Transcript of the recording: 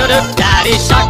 nó đứt là đi sóc.